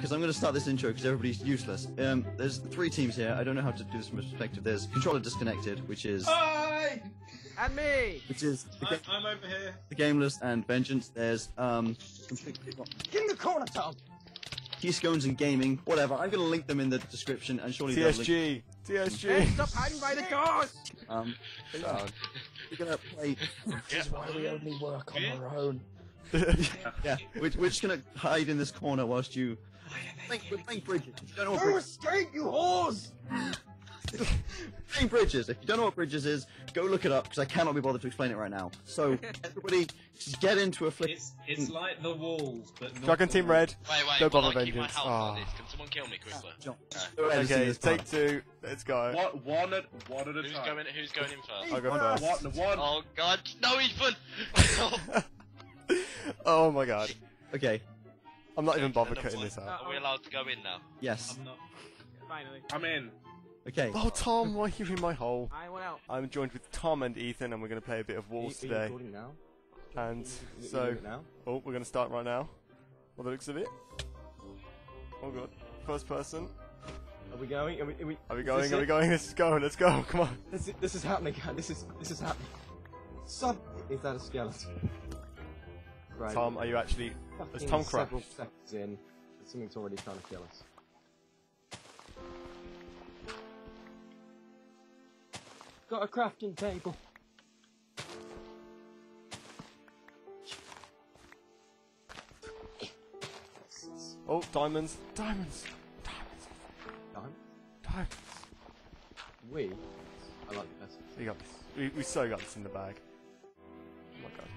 because I'm going to start this intro because everybody's useless. There's three teams here. I don't know how to do this from a perspective. There's Controller Disconnected, which is... Hi! And me! Which is... I'm over here. The Gameless and Vengeance. There's, Get in the corner, Tom! Tea, Scones and Gaming. Whatever. I'm going to link them in the description and surely they'll link... TSG! Hey, stop hiding by the doors! So we're going to play... This is why we only work on our own. Yeah, we're just gonna hide in this corner whilst you. Thank Bridges. You don't know what Bridges is. Escape, you whores! Thank Bridges. If you don't know what Bridges is, go look it up because I cannot be bothered to explain it right now. So everybody, just get into a flick. It's like The Walls, but not Dragon Team Red. Wait, don't bother Vengeance. Can someone kill me quickly? Okay, take two. Let's go. One at a time. Who's going in first? I'll go first. One. Oh God! No, Ethan. Oh my God. Okay. I'm not even bothered cutting this out. Are we allowed to go in now? Yes. I'm not. Finally. I'm in. Okay. Oh, Tom, why are you in my hole? I went out. I'm joined with Tom and Ethan, and we're going to play a bit of Walls today. Recording now? And so... Oh, we're going to start right now. By the looks of it. Oh God. First person. Are we going? Are we going? Let's go. Let's go. Come on. This is happening. This is happening. Is that a skeleton? Right. Tom, are you actually... It's Tom Craft. Several seconds in, something's already trying to kill us. Got a crafting table. Oh, diamonds. Diamonds. Diamonds. Diamonds? Diamonds. We... I like this. We got this. We so got this in the bag. Oh my God.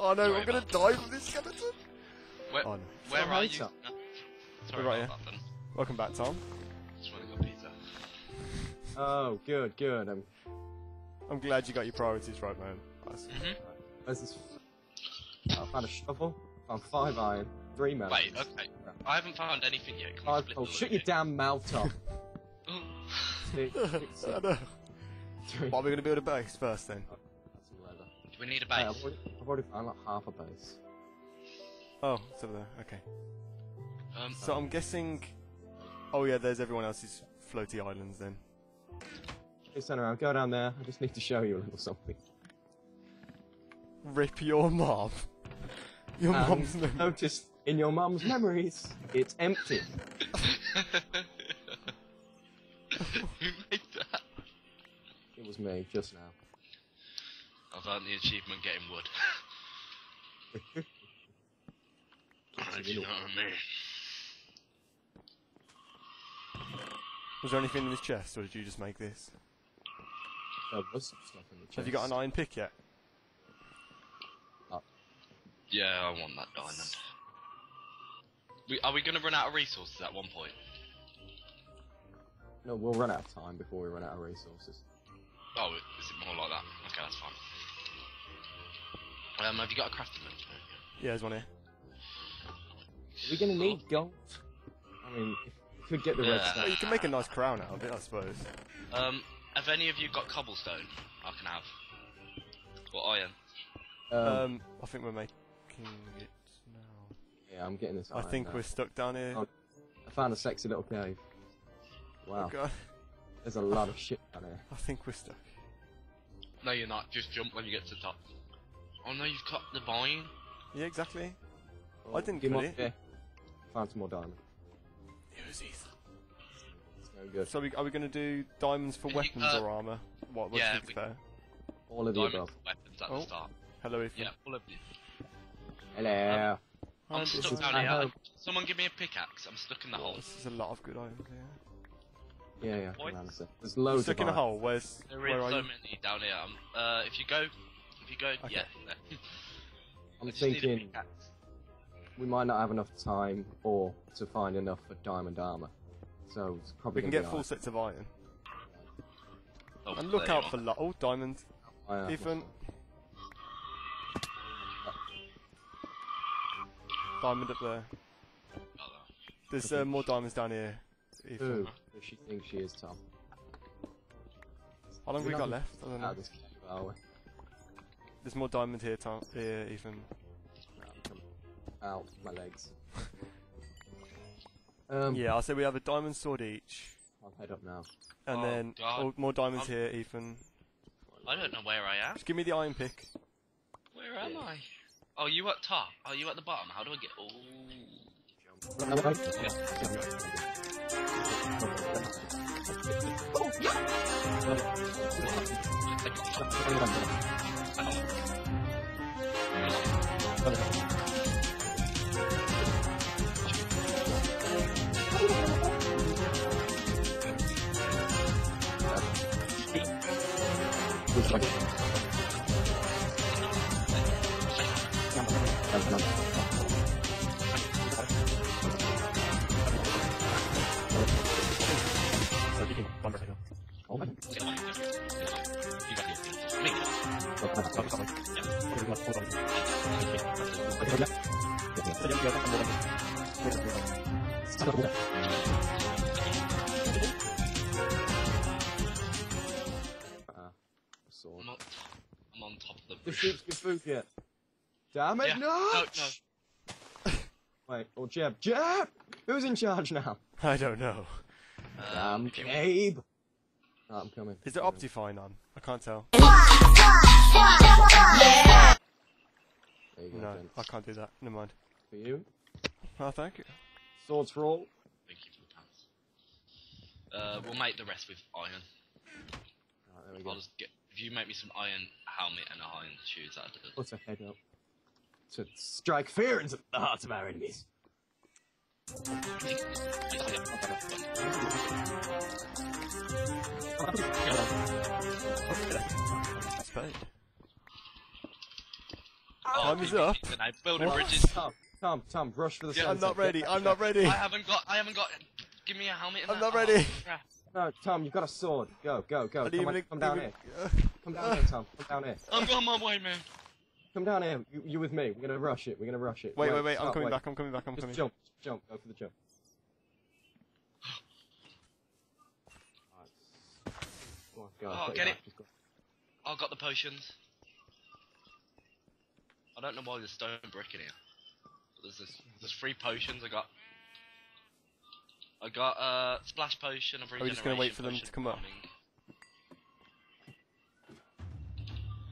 Oh no, I'm gonna die from this skeleton! Where are you? No. Sorry about that then. Welcome back, Tom. Just running up pizza. Oh, good. I'm glad you got your priorities right, man. Where's this? I found a shovel, found 5 iron, 3 metal. Wait, okay. I haven't found anything yet. Oh, shut your damn mouth, Tom. Six. I know. Well, we're gonna build a base first then. We need a base. Yeah, I've already found like half a base. Oh, it's over there, okay. So I'm guessing... Oh yeah, there's everyone else's floaty islands then. Just turn around, go down there, I just need to show you a little something. Rip your mom. Your mom's memories. Notice, in your mom's memories, it's empty. Who made that? It was me, just now. I've earned the achievement getting wood. Do you know what I mean? Was there anything in this chest, or did you just make this? There was some stuff in the chest. Have you got an iron pick yet? Yeah, I want that diamond. Are we going to run out of resources at one point? No, we'll run out of time before we run out of resources. Oh, is it more like that? Okay, that's fine. Have you got a crafting bench? Yeah, there's one here. Are we gonna need gold? I mean, we could get the redstone. You can make a nice crown out of it, I suppose. Have any of you got cobblestone? I can have. Or iron? I think we're making it now. Yeah, I'm getting this iron. I think we're stuck down here. Oh, I found a sexy little cave. Wow. Oh God. There's a lot of shit down here. I think we're stuck. No, you're not. Just jump when you get to the top. Oh no, you've cut the vine. Yeah, exactly. Oh, I didn't put it. Yeah. Found some more diamond. It was easy. It's no good. So are we going to do diamonds for weapons or armor? What's fair? All of the above. Weapons at the start. Hello, Ethan. Yeah, all of you. Hello. I'm stuck down here. Someone give me a pickaxe. I'm stuck in the hole. There's a lot of good items here. Yeah, I can answer. There's loads stuck of in a hole. Where are so many down here. If you go, okay. Yeah. I'm thinking we might not have enough time or to find enough for diamond armor, so it's probably we can get full sets of iron. Oh, and look out for diamonds. Ethan. Diamond up there. There's more diamonds down here. Who does she think she is, Tom? How long have we got left? I don't know. This cave, there's more diamonds here, Tom. Here, Ethan. Ow, my legs. Yeah, I'll say we have a diamond sword each. I'll head up now. And then more diamonds here, Ethan. I don't know where I am. Just give me the iron pick. Where am I? Oh, you at top. Oh, you at the bottom. How do I get... I'm on top of the bridge. The sheep's got food yet. Damn it, no! Wait, or Jeb. Jeb! Who's in charge now? I don't know. Damn, Gabe! Oh, I'm coming. Is there Optifine on? I can't tell. Yeah. There you go, no, gents. I can't do that. Never mind. For you? Oh, thank you. Swords for all. Thank you for the pants. We'll make the rest with iron. Alright, there we go. I'll just get... If you make me some iron helmet and iron shoes, that'll do it. What's a head up? To strike fear into the hearts of our enemies. Time is up. Tom, rush for the sun. I'm not ready. I haven't got. Give me a helmet. And I'm not ready. No, Tom, you've got a sword. Go, go, go. Come down here. Come down here, Tom. Come down here. I'm going my way, man. Come down here. You with me. We're going to rush it. We're going to rush it. Wait. I'm coming back. I'm coming back. Jump. Go for the jump. Oh, God. Oh, get it. I got the potions. I don't know why there's stone brick in here. But there's 3 potions I got. I got a splash potion of regeneration. Are we just going to wait for them to come up?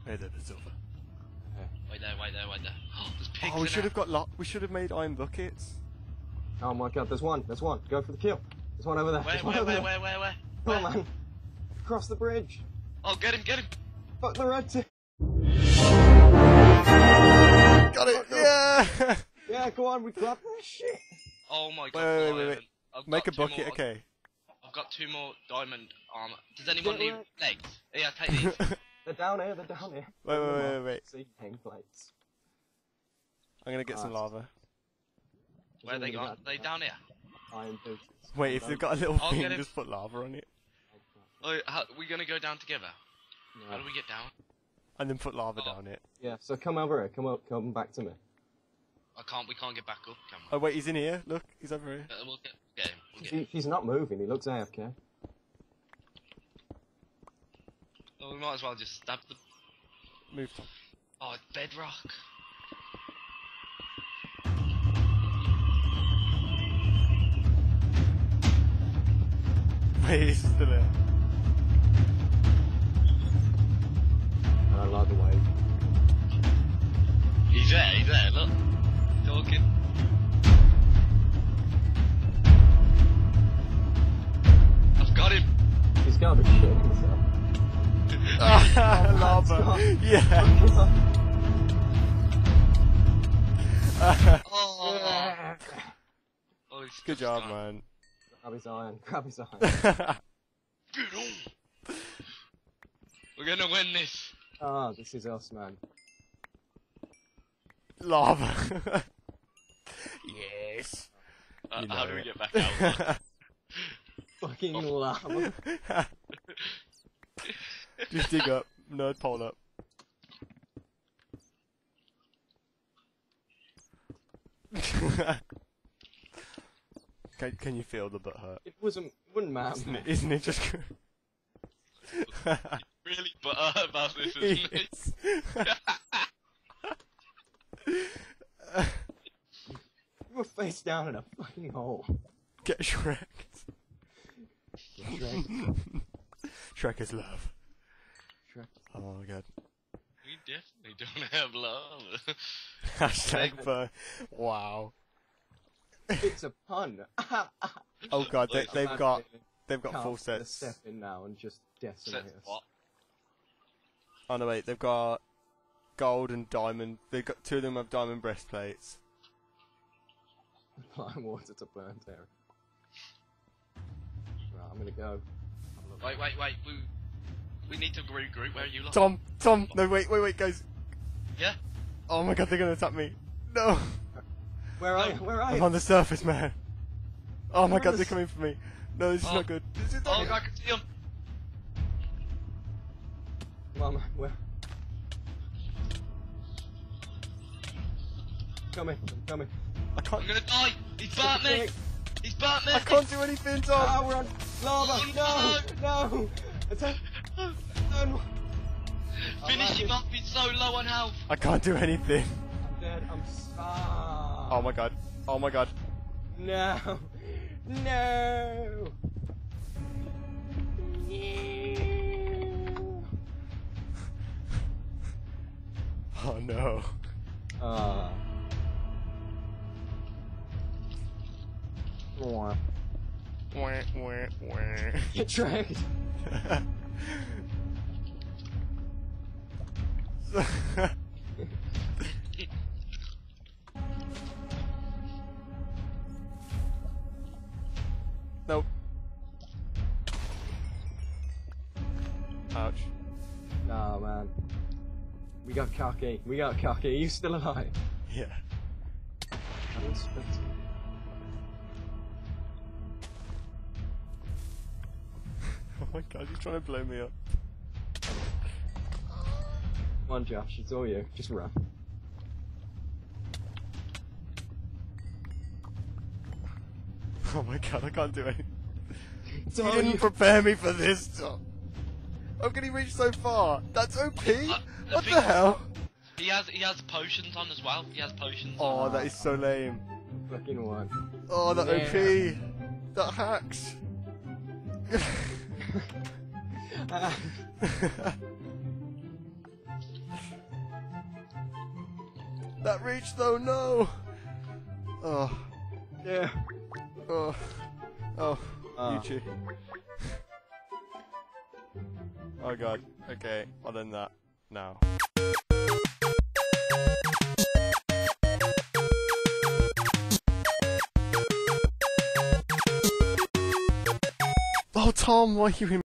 Hey there, there's silver. Okay. Wait there. Oh, there's pigs. Oh, we should have got we should have made iron buckets. Oh my God, there's one. Go for the kill. There's one over there. Where? Come on, man. Cross the bridge. Oh, get him. Fuck the red team. Got it. Oh, yeah. Yeah, go on. We clap that shit. Oh my God. Wait. Make a bucket, okay. I've got 2 more diamond armor. Does anyone need legs? Yeah, take these. They're down here. Wait. See, hang plates. I'm gonna get some lava. Where are they gone? Are they down here? Iron boots. Wait, if they've got a little thing, just put lava on it. Oh, we're gonna go down together? No. How do we get down? And then put lava down it. Yeah, so come over here, come back to me. We can't get back up, can we? Oh wait, he's in here, look, he's over here. We'll get him. He's not moving, he looks AFK. Well, we might as well just stab the... Move Tom. Oh, it's bedrock. Wait, he's still there. I like the wave. He's there, look. Talking. I've got him. He's gotta be shitting himself. Lava. Yeah. Oh, good job, man. Grab his iron. Get on. We're gonna win this. Ah, this is us, man. Lava. Yes. How do we get back out? Fucking lava. Just dig up. Nerd pole up. Can you feel the butt hurt? It wouldn't matter. Isn't it just... really butt hurt about this, isn't it? face down in a fucking hole. Get Shrek. Get Shrek. Shrek is love. Shrek. Oh my god. We definitely don't have love. Hashtag for... Wow. It's a pun. Oh god, they've got full sets. Step in now and just decimate us. Oh no wait, they've got gold and diamond. They've got two of them have diamond breastplates. Applying water to burnt area. Right, I'm gonna go. Wait. We need to regroup. Where are you? Tom. No, wait, guys. Yeah. Oh my god, they're gonna attack me. No. Where are you? I'm on the surface, man. Oh my god, they're coming for me. No, this is not good. This is not good. I can see them. Mama, where? I'm coming. I can't. I'm gonna die. He's burnt me. I can't do anything, Tom. Ah, we're on lava. Oh, no. No. Finish him up. He's so low on health. I can't do anything. I'm dead. Oh my god. Oh my god. No. No. No. Oh no. Get dragged. Nope. Ouch. Nah, man. We got cocky. Are you still alive? Yeah. Oh my god, he's trying to blow me up. Come on, Josh, it's all you. Just run. Oh my god, I can't do anything. You didn't prepare me for this, Tom. How can he reach so far? That's OP? What the hell? He has potions on as well. Oh, that is so lame. Fucking one. Oh, that OP. That hacks. That reach though, no. Oh. Yeah. Oh. Oh. You cheat. Oh god. Okay. I'll end that now. Oh Tom, why are you in